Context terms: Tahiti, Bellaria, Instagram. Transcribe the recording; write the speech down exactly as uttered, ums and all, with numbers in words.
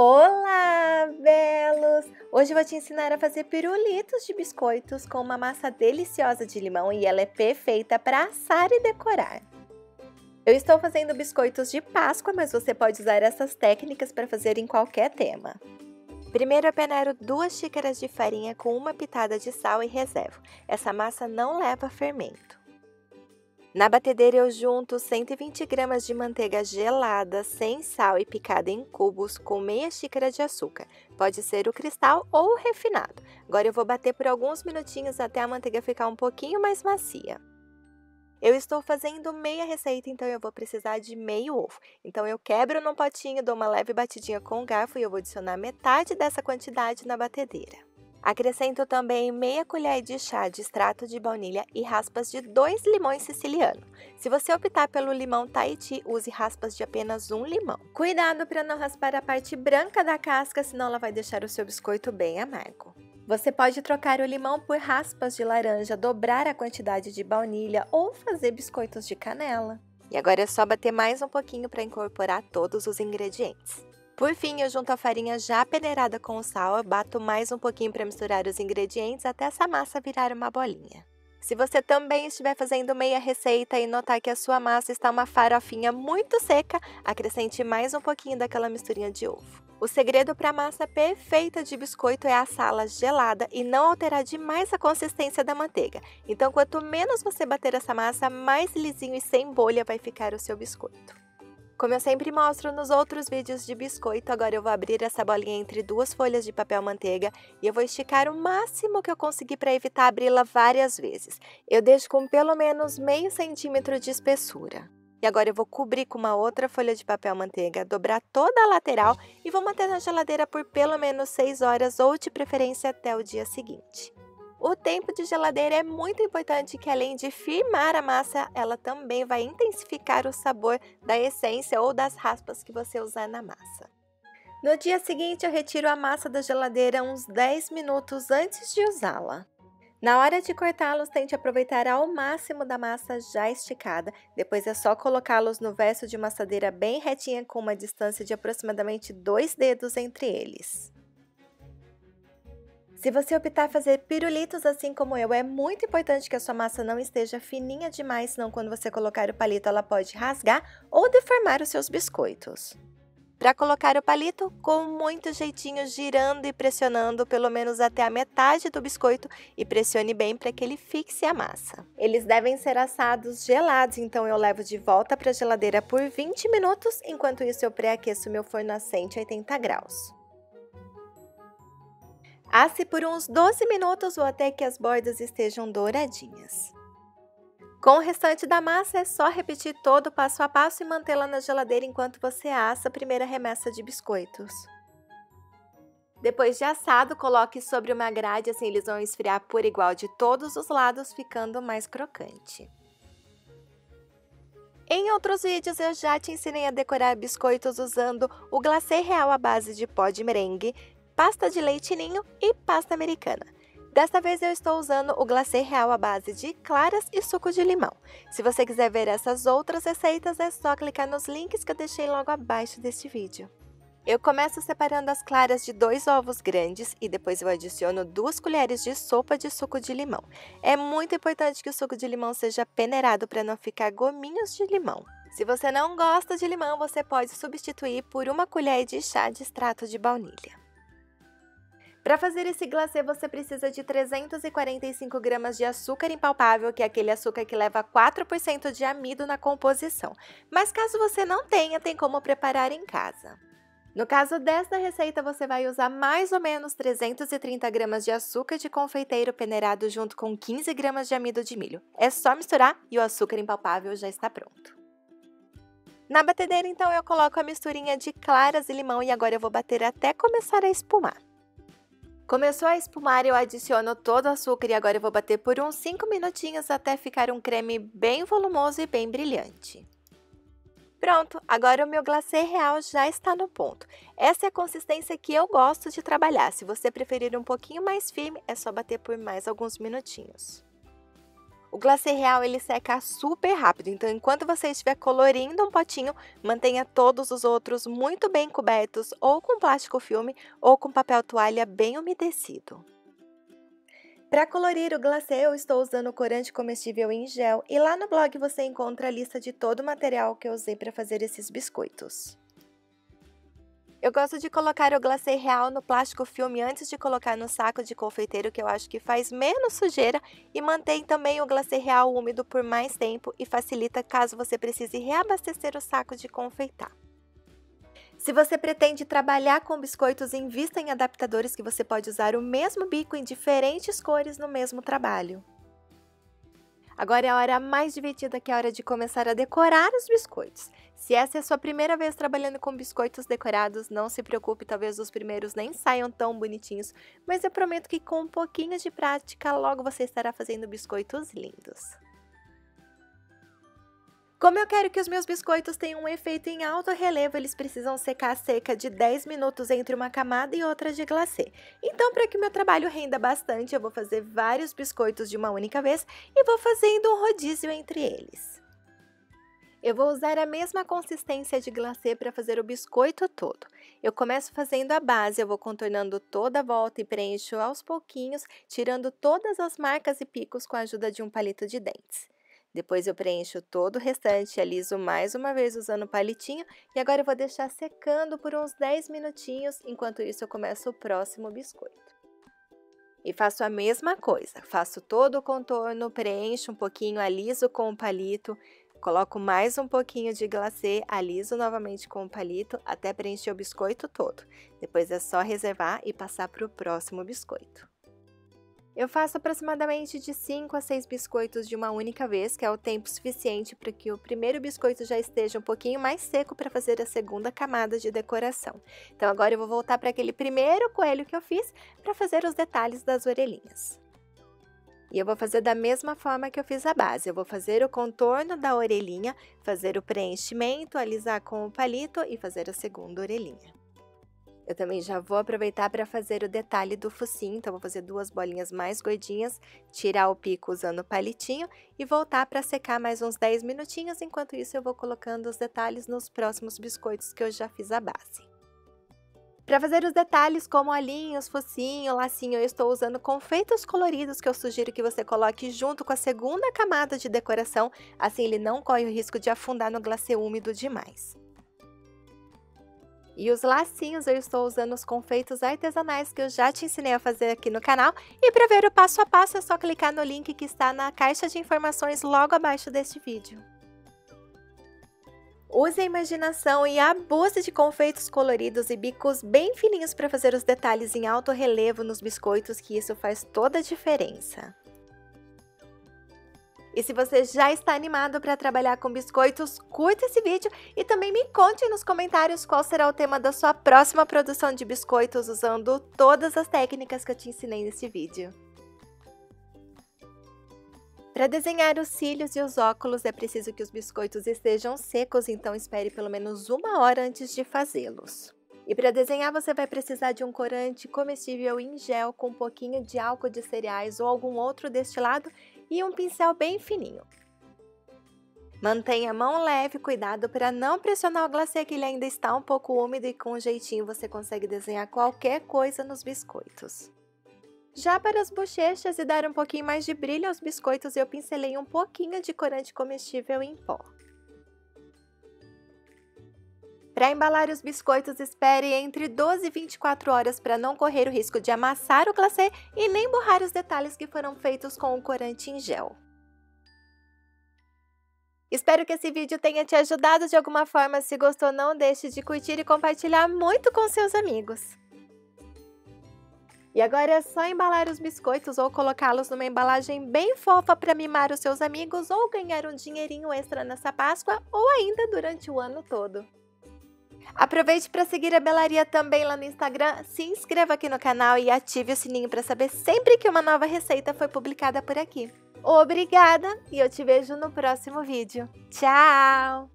Olá, belos! Hoje eu vou te ensinar a fazer pirulitos de biscoitos com uma massa deliciosa de limão e ela é perfeita para assar e decorar. Eu estou fazendo biscoitos de Páscoa, mas você pode usar essas técnicas para fazer em qualquer tema. Primeiro eu peneiro duas xícaras de farinha com uma pitada de sal e reservo. Essa massa não leva fermento. Na batedeira eu junto cento e vinte gramas de manteiga gelada, sem sal e picada em cubos, com meia xícara de açúcar. Pode ser o cristal ou o refinado. Agora eu vou bater por alguns minutinhos até a manteiga ficar um pouquinho mais macia. Eu estou fazendo meia receita, então eu vou precisar de meio ovo. Então eu quebro num potinho, dou uma leve batidinha com o garfo e eu vou adicionar metade dessa quantidade na batedeira. Acrescento também meia colher de chá de extrato de baunilha e raspas de dois limões sicilianos. Se você optar pelo limão Tahiti, use raspas de apenas um limão. Cuidado para não raspar a parte branca da casca, senão ela vai deixar o seu biscoito bem amargo. Você pode trocar o limão por raspas de laranja, dobrar a quantidade de baunilha ou fazer biscoitos de canela. E agora é só bater mais um pouquinho para incorporar todos os ingredientes. Por fim, eu junto a farinha já peneirada com o sal, eu bato mais um pouquinho para misturar os ingredientes até essa massa virar uma bolinha. Se você também estiver fazendo meia receita e notar que a sua massa está uma farofinha muito seca, acrescente mais um pouquinho daquela misturinha de ovo. O segredo para a massa perfeita de biscoito é assá-la gelada e não alterar demais a consistência da manteiga. Então, quanto menos você bater essa massa, mais lisinho e sem bolha vai ficar o seu biscoito. Como eu sempre mostro nos outros vídeos de biscoito, agora eu vou abrir essa bolinha entre duas folhas de papel manteiga e eu vou esticar o máximo que eu conseguir para evitar abri-la várias vezes. Eu deixo com pelo menos meio centímetro de espessura. E agora eu vou cobrir com uma outra folha de papel manteiga, dobrar toda a lateral e vou manter na geladeira por pelo menos seis horas ou de preferência até o dia seguinte. O tempo de geladeira é muito importante, que além de firmar a massa, ela também vai intensificar o sabor da essência ou das raspas que você usar na massa. No dia seguinte, eu retiro a massa da geladeira uns dez minutos antes de usá-la. Na hora de cortá-los, tente aproveitar ao máximo da massa já esticada. Depois é só colocá-los no verso de uma assadeira bem retinha com uma distância de aproximadamente dois dedos entre eles. Se você optar fazer pirulitos assim como eu, é muito importante que a sua massa não esteja fininha demais, senão quando você colocar o palito ela pode rasgar ou deformar os seus biscoitos. Para colocar o palito, com muito jeitinho, girando e pressionando pelo menos até a metade do biscoito e pressione bem para que ele fixe a massa. Eles devem ser assados gelados, então eu levo de volta para a geladeira por vinte minutos, enquanto isso eu pré-aqueço meu forno a cento e oitenta graus. Asse por uns doze minutos ou até que as bordas estejam douradinhas. Com o restante da massa é só repetir todo o passo a passo e mantê-la na geladeira enquanto você assa a primeira remessa de biscoitos. Depois de assado, coloque sobre uma grade, assim eles vão esfriar por igual de todos os lados, ficando mais crocante. Em outros vídeos eu já te ensinei a decorar biscoitos usando o glacê real à base de pó de merengue, pasta de leite ninho e pasta americana. Desta vez eu estou usando o glacê real à base de claras e suco de limão. Se você quiser ver essas outras receitas, é só clicar nos links que eu deixei logo abaixo deste vídeo. Eu começo separando as claras de dois ovos grandes e depois eu adiciono duas colheres de sopa de suco de limão. É muito importante que o suco de limão seja peneirado para não ficar gominhos de limão. Se você não gosta de limão, você pode substituir por uma colher de chá de extrato de baunilha. Para fazer esse glacê, você precisa de trezentos e quarenta e cinco gramas de açúcar impalpável, que é aquele açúcar que leva quatro por cento de amido na composição. Mas caso você não tenha, tem como preparar em casa. No caso desta receita, você vai usar mais ou menos trezentos e trinta gramas de açúcar de confeiteiro peneirado junto com quinze gramas de amido de milho. É só misturar e o açúcar impalpável já está pronto. Na batedeira, então, eu coloco a misturinha de claras e limão e agora eu vou bater até começar a espumar. Começou a espumar, eu adiciono todo o açúcar e agora eu vou bater por uns cinco minutinhos até ficar um creme bem volumoso e bem brilhante. Pronto, agora o meu glacê real já está no ponto. Essa é a consistência que eu gosto de trabalhar. Se você preferir um pouquinho mais firme, é só bater por mais alguns minutinhos. O glacê real ele seca super rápido, então enquanto você estiver colorindo um potinho, mantenha todos os outros muito bem cobertos ou com plástico filme ou com papel toalha bem umedecido. Para colorir o glacê, eu estou usando corante comestível em gel e lá no blog você encontra a lista de todo o material que eu usei para fazer esses biscoitos. Eu gosto de colocar o glacê real no plástico filme antes de colocar no saco de confeiteiro, que eu acho que faz menos sujeira e mantém também o glacê real úmido por mais tempo e facilita caso você precise reabastecer o saco de confeitar. Se você pretende trabalhar com biscoitos, invista em adaptadores que você pode usar o mesmo bico em diferentes cores no mesmo trabalho. Agora é a hora mais divertida, que é a hora de começar a decorar os biscoitos. Se essa é a sua primeira vez trabalhando com biscoitos decorados, não se preocupe, talvez os primeiros nem saiam tão bonitinhos, mas eu prometo que com um pouquinho de prática, logo você estará fazendo biscoitos lindos. Como eu quero que os meus biscoitos tenham um efeito em alto relevo, eles precisam secar cerca de dez minutos entre uma camada e outra de glacê. Então, para que meu trabalho renda bastante, eu vou fazer vários biscoitos de uma única vez e vou fazendo um rodízio entre eles. Eu vou usar a mesma consistência de glacê para fazer o biscoito todo. Eu começo fazendo a base, eu vou contornando toda a volta e preencho aos pouquinhos, tirando todas as marcas e picos com a ajuda de um palito de dentes. Depois eu preencho todo o restante, aliso mais uma vez usando o palitinho e agora eu vou deixar secando por uns dez minutinhos, enquanto isso eu começo o próximo biscoito. E faço a mesma coisa, faço todo o contorno, preencho um pouquinho, aliso com o palito, coloco mais um pouquinho de glacê, aliso novamente com o palito até preencher o biscoito todo. Depois é só reservar e passar para o próximo biscoito. Eu faço aproximadamente de cinco a seis biscoitos de uma única vez, que é o tempo suficiente para que o primeiro biscoito já esteja um pouquinho mais seco para fazer a segunda camada de decoração. Então agora eu vou voltar para aquele primeiro coelho que eu fiz para fazer os detalhes das orelhinhas. E eu vou fazer da mesma forma que eu fiz a base, eu vou fazer o contorno da orelhinha, fazer o preenchimento, alisar com o palito e fazer a segunda orelhinha. Eu também já vou aproveitar para fazer o detalhe do focinho, então vou fazer duas bolinhas mais gordinhas, tirar o pico usando o palitinho e voltar para secar mais uns dez minutinhos, enquanto isso eu vou colocando os detalhes nos próximos biscoitos que eu já fiz a base. Para fazer os detalhes como olhinhos, focinho, lacinho, eu estou usando confeitos coloridos que eu sugiro que você coloque junto com a segunda camada de decoração, assim ele não corre o risco de afundar no glacê úmido demais. E os lacinhos eu estou usando os confeitos artesanais que eu já te ensinei a fazer aqui no canal. E para ver o passo a passo é só clicar no link que está na caixa de informações logo abaixo deste vídeo. Use a imaginação e abuse de confeitos coloridos e bicos bem fininhos para fazer os detalhes em alto relevo nos biscoitos, que isso faz toda a diferença. E se você já está animado para trabalhar com biscoitos, curta esse vídeo e também me conte nos comentários qual será o tema da sua próxima produção de biscoitos usando todas as técnicas que eu te ensinei nesse vídeo. Para desenhar os cílios e os óculos é preciso que os biscoitos estejam secos, então espere pelo menos uma hora antes de fazê-los. E para desenhar você vai precisar de um corante comestível em gel com um pouquinho de álcool de cereais ou algum outro destilado e um pincel bem fininho. Mantenha a mão leve, cuidado para não pressionar o glacê, que ele ainda está um pouco úmido e com um jeitinho você consegue desenhar qualquer coisa nos biscoitos. Já para as bochechas e dar um pouquinho mais de brilho aos biscoitos, eu pincelei um pouquinho de corante comestível em pó. Para embalar os biscoitos, espere entre doze e vinte e quatro horas para não correr o risco de amassar o glacê e nem borrar os detalhes que foram feitos com o corante em gel. Espero que esse vídeo tenha te ajudado de alguma forma. Se gostou, não deixe de curtir e compartilhar muito com seus amigos. E agora é só embalar os biscoitos ou colocá-los numa embalagem bem fofa para mimar os seus amigos ou ganhar um dinheirinho extra nessa Páscoa ou ainda durante o ano todo. Aproveite para seguir a Bellaria também lá no Instagram, se inscreva aqui no canal e ative o sininho para saber sempre que uma nova receita foi publicada por aqui. Obrigada e eu te vejo no próximo vídeo. Tchau!